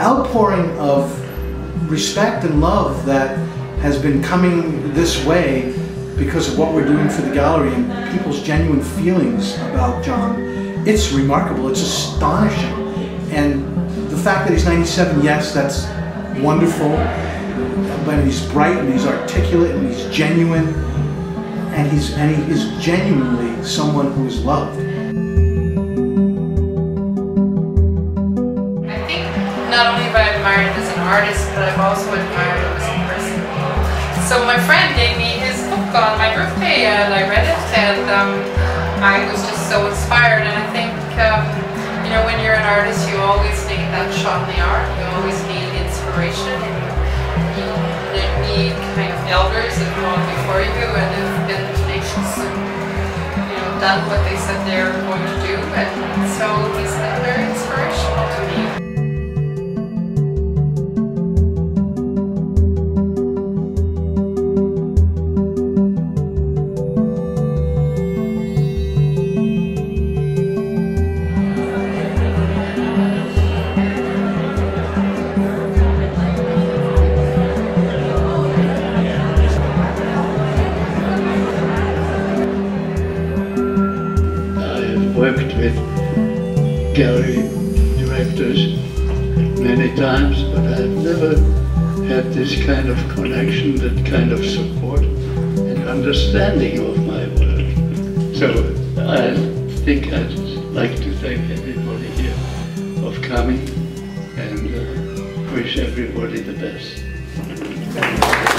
outpouring of respect and love that has been coming this way because of what we're doing for the gallery and people's genuine feelings about John, it's remarkable, it's astonishing. And the fact that he's 97, yes, that's wonderful, but he's bright and he's articulate and he's genuine, and he is genuinely someone who is loved. I think not only have I admired him as an artist, but I've also admired him as a person. So my friend gave me his book on my birthday, and I read it, and I was just so inspired. And I think, you know, when you're an artist, you always need that shot in the arm. You always need inspiration. You need kind of elders that go on before you and have been tenacious and, you know, done what they said they were going to do. And so he's been very inspirational to me. Worked with gallery directors many times, but I've never had this kind of connection, that kind of support and understanding of my work. So I think I'd like to thank everybody here for coming, and wish everybody the best.